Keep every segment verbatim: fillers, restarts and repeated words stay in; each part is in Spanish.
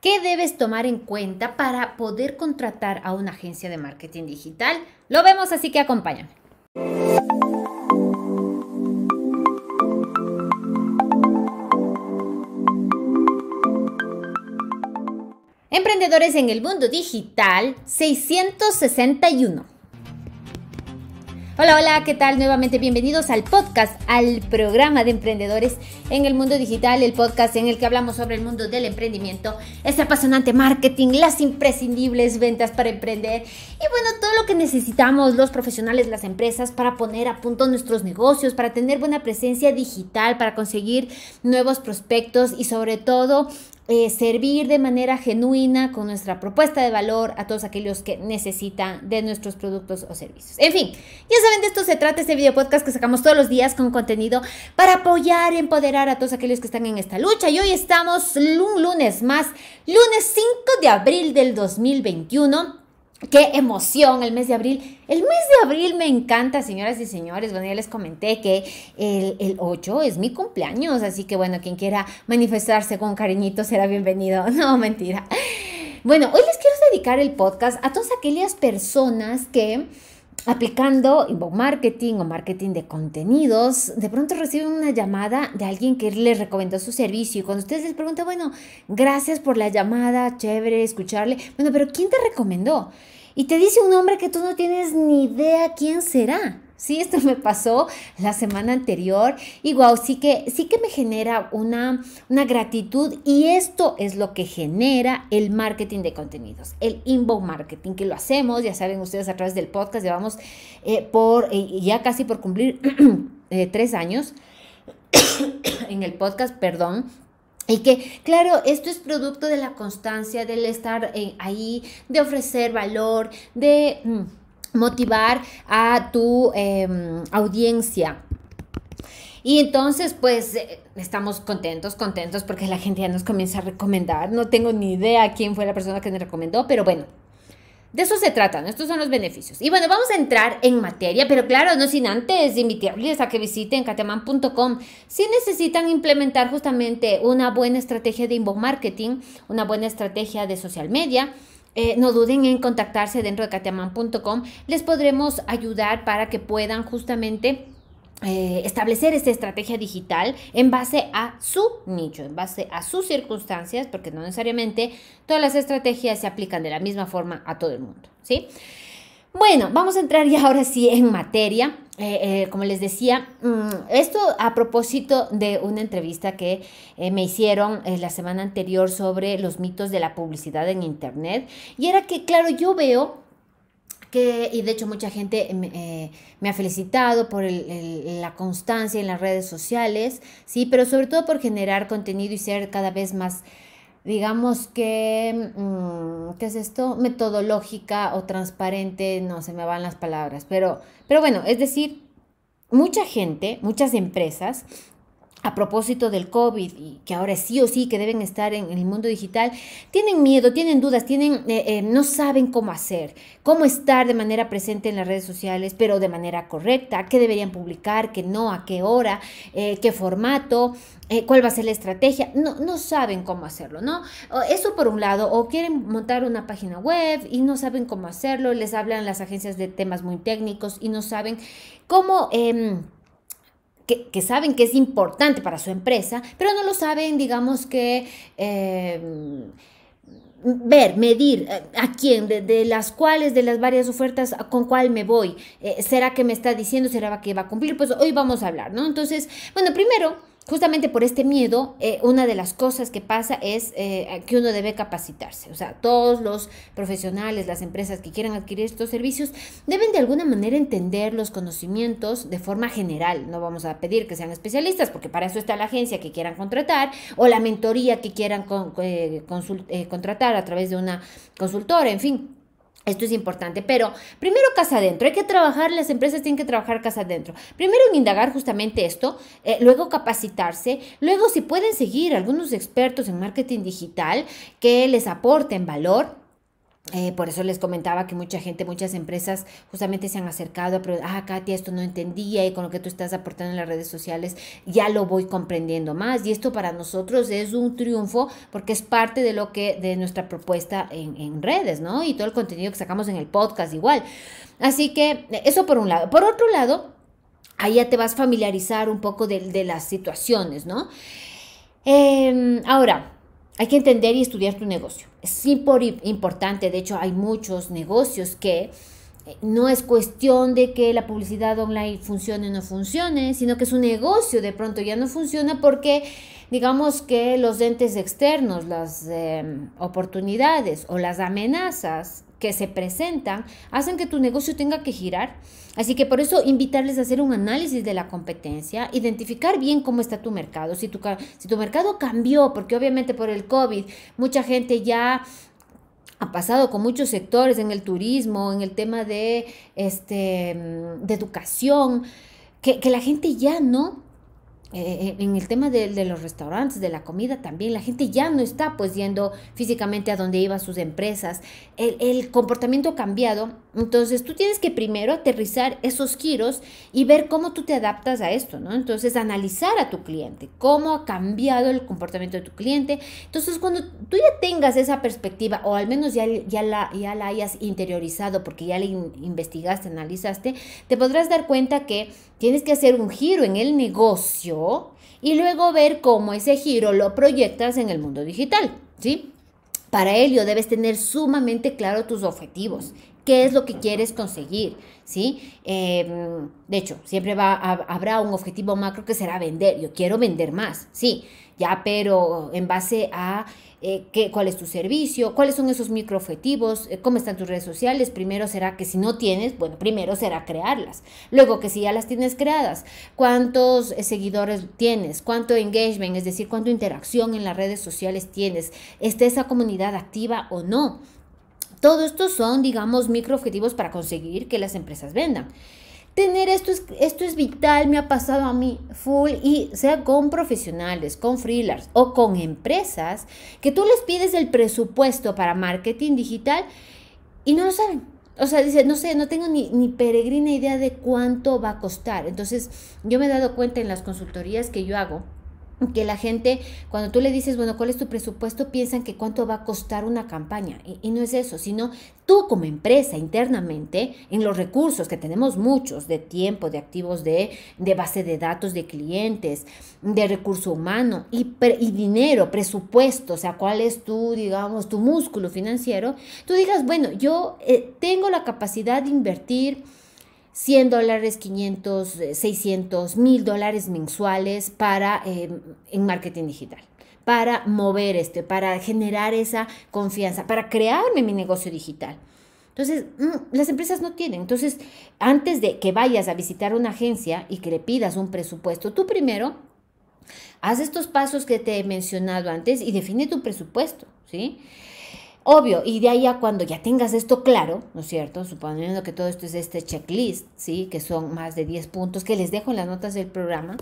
¿Qué debes tomar en cuenta para poder contratar a una agencia de marketing digital? Lo vemos, así que acompáñame. Emprendedores en el mundo digital seiscientos sesenta y uno. Hola, hola, ¿qué tal? Nuevamente bienvenidos al podcast, al programa de emprendedores en el mundo digital, el podcast en el que hablamos sobre el mundo del emprendimiento, este apasionante marketing, las imprescindibles ventas para emprender y bueno, todo lo que necesitamos los profesionales, las empresas para poner a punto nuestros negocios, para tener buena presencia digital, para conseguir nuevos prospectos y sobre todo Eh, servir de manera genuina con nuestra propuesta de valor a todos aquellos que necesitan de nuestros productos o servicios. En fin, ya saben, de esto se trata este video podcast que sacamos todos los días con contenido para apoyar, empoderar a todos aquellos que están en esta lucha. Y hoy estamos un lunes más, lunes cinco de abril del dos mil veintiuno. ¡Qué emoción! El mes de abril. El mes de abril me encanta, señoras y señores. Bueno, ya les comenté que el, el ocho es mi cumpleaños. Así que, bueno, quien quiera manifestarse con cariñito será bienvenido. No, mentira. Bueno, hoy les quiero dedicar el podcast a todas aquellas personas que aplicando inbound marketing o marketing de contenidos, de pronto reciben una llamada de alguien que les recomendó su servicio y cuando ustedes les preguntan, bueno, gracias por la llamada, chévere escucharle, bueno, pero ¿quién te recomendó? Y te dice un nombre que tú no tienes ni idea quién será. Sí, esto me pasó la semana anterior y wow, sí que, sí que me genera una, una gratitud y esto es lo que genera el marketing de contenidos, el inbound marketing, que lo hacemos, ya saben ustedes, a través del podcast, llevamos eh, por eh, ya casi por cumplir eh, tres años en el podcast, perdón. Y que, claro, esto es producto de la constancia, del estar eh, ahí, de ofrecer valor, de Mm, motivar a tu eh, audiencia. Y entonces, pues, eh, estamos contentos, contentos porque la gente ya nos comienza a recomendar. No tengo ni idea quién fue la persona que me recomendó, pero bueno, de eso se trata, ¿no? Estos son los beneficios. Y bueno, vamos a entrar en materia, pero claro, no sin antes invitarles a que visiten Katya Amán punto com. Si necesitan implementar justamente una buena estrategia de inbound marketing, una buena estrategia de social media, Eh, no duden en contactarse dentro de Katya Amán punto com. Les podremos ayudar para que puedan justamente eh, establecer esta estrategia digital en base a su nicho, en base a sus circunstancias, porque no necesariamente todas las estrategias se aplican de la misma forma a todo el mundo, ¿sí? Bueno, vamos a entrar ya ahora sí en materia. Eh, eh, como les decía, esto a propósito de una entrevista que eh, me hicieron eh, la semana anterior sobre los mitos de la publicidad en internet. Y era que, claro, yo veo que, y de hecho mucha gente eh, me ha felicitado por el, el, la constancia en las redes sociales, sí, pero sobre todo por generar contenido y ser cada vez más, digamos que, ¿qué es esto? Metodológica o transparente, no se me van las palabras, pero, pero bueno, es decir, mucha gente, muchas empresas, a propósito del COVID, y que ahora sí o sí que deben estar en, en el mundo digital, tienen miedo, tienen dudas, tienen, eh, eh, no saben cómo hacer, cómo estar de manera presente en las redes sociales, pero de manera correcta, qué deberían publicar, qué no, a qué hora, eh, qué formato, eh, cuál va a ser la estrategia, no, no saben cómo hacerlo, ¿no? Eso por un lado, o quieren montar una página web y no saben cómo hacerlo, les hablan las agencias de temas muy técnicos y no saben cómo Eh, Que, que saben que es importante para su empresa, pero no lo saben, digamos que eh, ver, medir eh, a quién, de, de las cuales, de las varias ofertas, con cuál me voy. Eh, ¿Será que me está diciendo? ¿Será que va a cumplir? Pues hoy vamos a hablar, ¿no? Entonces, bueno, primero, justamente por este miedo, eh, una de las cosas que pasa es eh, que uno debe capacitarse. O sea, todos los profesionales, las empresas que quieran adquirir estos servicios, deben de alguna manera entender los conocimientos de forma general. No vamos a pedir que sean especialistas, porque para eso está la agencia que quieran contratar o la mentoría que quieran con, eh, consult, eh, contratar a través de una consultora, en fin. Esto es importante, pero primero casa adentro, hay que trabajar, las empresas tienen que trabajar casa adentro. Primero en indagar justamente esto, eh, luego capacitarse, luego si pueden seguir algunos expertos en marketing digital que les aporten valor, Eh, por eso les comentaba que mucha gente, muchas empresas justamente se han acercado a preguntar, ah, Katia, esto no entendía, y con lo que tú estás aportando en las redes sociales ya lo voy comprendiendo más, y esto para nosotros es un triunfo porque es parte de lo que, de nuestra propuesta en, en redes, ¿no? Y todo el contenido que sacamos en el podcast igual. Así que eso por un lado. Por otro lado, ahí ya te vas a familiarizar un poco de, de las situaciones, ¿no? Eh, ahora, hay que entender y estudiar tu negocio. Es importante. De hecho, hay muchos negocios que no es cuestión de que la publicidad online funcione o no funcione, sino que su negocio de pronto ya no funciona porque, digamos que los entes externos, las eh, oportunidades o las amenazas que se presentan hacen que tu negocio tenga que girar. Así que por eso invitarles a hacer un análisis de la competencia, identificar bien cómo está tu mercado, si tu, si tu mercado cambió, porque obviamente por el COVID mucha gente ya ha pasado con muchos sectores, en el turismo, en el tema de, este, de educación, que, que la gente ya no... Eh, en el tema de, de los restaurantes, de la comida también, la gente ya no está pues yendo físicamente a donde iba sus empresas, el, el comportamiento ha cambiado. Entonces tú tienes que primero aterrizar esos giros y ver cómo tú te adaptas a esto, ¿no? Entonces analizar a tu cliente, cómo ha cambiado el comportamiento de tu cliente. Entonces cuando tú ya tengas esa perspectiva, o al menos ya, ya, la, ya la hayas interiorizado porque ya la in, investigaste, analizaste, te podrás dar cuenta que tienes que hacer un giro en el negocio y luego ver cómo ese giro lo proyectas en el mundo digital, ¿sí? Para ello debes tener sumamente claro tus objetivos, qué es lo que quieres conseguir, ¿sí? Eh, de hecho, siempre va a, habrá un objetivo macro que será vender. Yo quiero vender más, sí, ya, pero en base a eh, qué, cuál es tu servicio, cuáles son esos micro objetivos, eh, cómo están tus redes sociales. Primero será que si no tienes, bueno, primero será crearlas. Luego que si ya las tienes creadas, cuántos eh, seguidores tienes, cuánto engagement, es decir, cuánta interacción en las redes sociales tienes, ¿está esa comunidad activa o no? Todo esto son, digamos, microobjetivos para conseguir que las empresas vendan. Tener esto es, esto es vital, me ha pasado a mí full, y sea con profesionales, con freelance o con empresas, que tú les pides el presupuesto para marketing digital y no lo saben. O sea, dice, no sé, no tengo ni, ni peregrina idea de cuánto va a costar. Entonces, yo me he dado cuenta en las consultorías que yo hago, que la gente, cuando tú le dices, bueno, ¿cuál es tu presupuesto?, piensan que cuánto va a costar una campaña, y, y no es eso, sino tú como empresa internamente, en los recursos que tenemos muchos, de tiempo, de activos, de, de base de datos, de clientes, de recurso humano y, pre, y dinero, presupuesto, o sea, cuál es tu, digamos, tu músculo financiero, tú digas, bueno, yo eh, tengo la capacidad de invertir cien dólares, quinientos, seiscientos, mil dólares mensuales para, eh, en marketing digital, para mover esto, para generar esa confianza, para crearme mi negocio digital. Entonces, mmm, las empresas no tienen. Entonces, antes de que vayas a visitar una agencia y que le pidas un presupuesto, tú primero haz estos pasos que te he mencionado antes y define tu presupuesto, ¿sí? Obvio, y de ahí a cuando ya tengas esto claro, ¿no es cierto? Suponiendo que todo esto es este checklist, ¿sí? Que son más de diez puntos que les dejo en las notas del programa.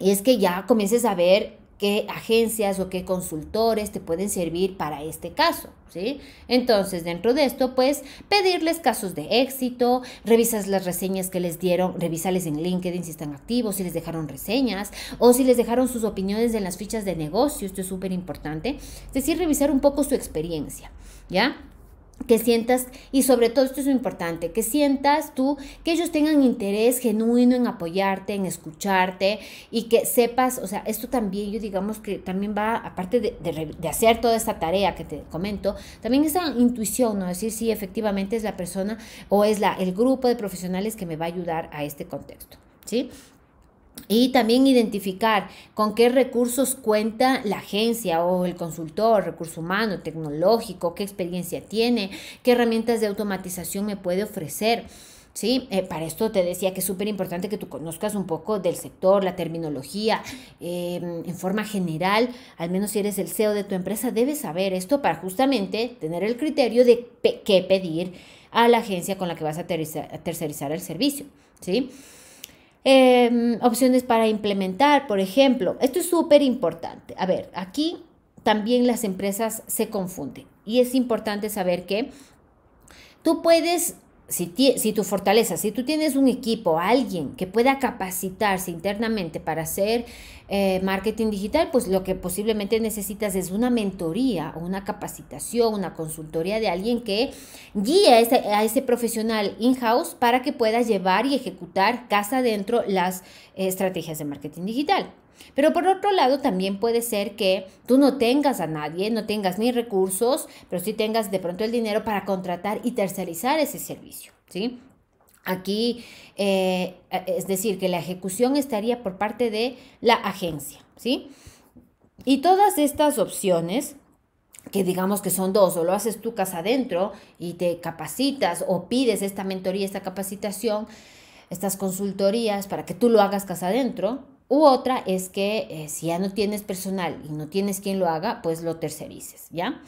Y es que ya comiences a ver qué agencias o qué consultores te pueden servir para este caso, ¿sí? Entonces, dentro de esto, pues, pedirles casos de éxito, revisas las reseñas que les dieron, revísales en LinkedIn si están activos, si les dejaron reseñas o si les dejaron sus opiniones en las fichas de negocio. Esto es súper importante. Es decir, revisar un poco su experiencia, ¿ya? Que sientas, y sobre todo esto es muy importante, que sientas tú que ellos tengan interés genuino en apoyarte, en escucharte, y que sepas, o sea, esto también, yo digamos que también va, aparte de, de, de hacer toda esta tarea que te comento, también esa intuición, ¿no? Es decir, si efectivamente es la persona o es la, el grupo de profesionales que me va a ayudar a este contexto, ¿sí? Y también identificar con qué recursos cuenta la agencia o el consultor, recurso humano, tecnológico, qué experiencia tiene, qué herramientas de automatización me puede ofrecer, ¿sí? Eh, para esto te decía que es súper importante que tú conozcas un poco del sector, la terminología, eh, en forma general, al menos si eres el C E O de tu empresa, debes saber esto para justamente tener el criterio de pe- qué pedir a la agencia con la que vas a tercerizar, a tercerizar el servicio, ¿sí? Eh, opciones para implementar, por ejemplo, esto es súper importante. A ver, aquí también las empresas se confunden. Y es importante saber que tú puedes, si, ti, si tu fortaleza, si tú tienes un equipo, alguien que pueda capacitarse internamente para hacer eh, marketing digital, pues lo que posiblemente necesitas es una mentoría, una capacitación, una consultoría de alguien que guíe a ese, a ese profesional in-house para que pueda llevar y ejecutar casa adentro las eh, estrategias de marketing digital. Pero por otro lado, también puede ser que tú no tengas a nadie, no tengas ni recursos, pero sí tengas de pronto el dinero para contratar y tercerizar ese servicio, ¿sí? Aquí, eh, es decir, que la ejecución estaría por parte de la agencia, ¿sí? Y todas estas opciones, que digamos que son dos, o lo haces tú casa adentro y te capacitas o pides esta mentoría, esta capacitación, estas consultorías para que tú lo hagas casa adentro, u otra es que eh, si ya no tienes personal y no tienes quien lo haga, pues lo tercerices, ¿ya?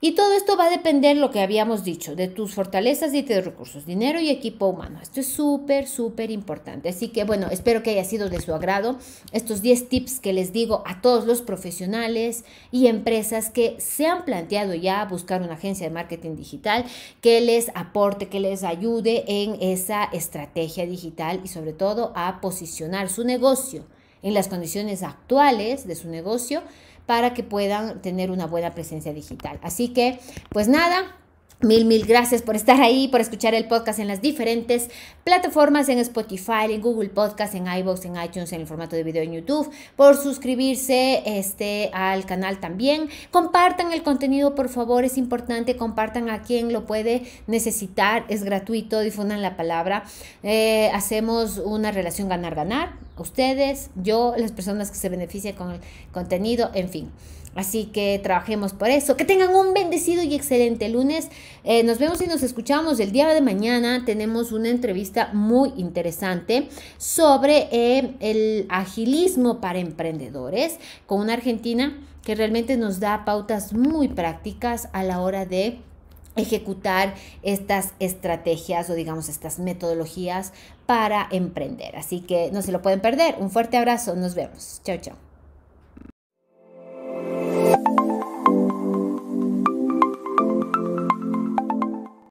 Y todo esto va a depender, lo que habíamos dicho, de tus fortalezas y de tus recursos, dinero y equipo humano. Esto es súper, súper importante. Así que, bueno, espero que haya sido de su agrado estos diez tips que les digo a todos los profesionales y empresas que se han planteado ya buscar una agencia de marketing digital que les aporte, que les ayude en esa estrategia digital y sobre todo a posicionar su negocio en las condiciones actuales de su negocio para que puedan tener una buena presencia digital. Así que, pues nada, mil, mil gracias por estar ahí, por escuchar el podcast en las diferentes plataformas, en Spotify, en Google Podcast, en iVoox, en iTunes, en el formato de video en YouTube, por suscribirse este, al canal también. Compartan el contenido, por favor, es importante, compartan a quien lo puede necesitar, es gratuito, difundan la palabra. Eh, hacemos una relación ganar-ganar, ustedes, yo, las personas que se benefician con el contenido, en fin. Así que trabajemos por eso. Que tengan un bendecido y excelente lunes. Eh, nos vemos y nos escuchamos el día de mañana. Tenemos una entrevista muy interesante sobre eh, el agilismo para emprendedores con una argentina que realmente nos da pautas muy prácticas a la hora de ejecutar estas estrategias o digamos estas metodologías para emprender. Así que no se lo pueden perder. Un fuerte abrazo. Nos vemos. Chao, chao.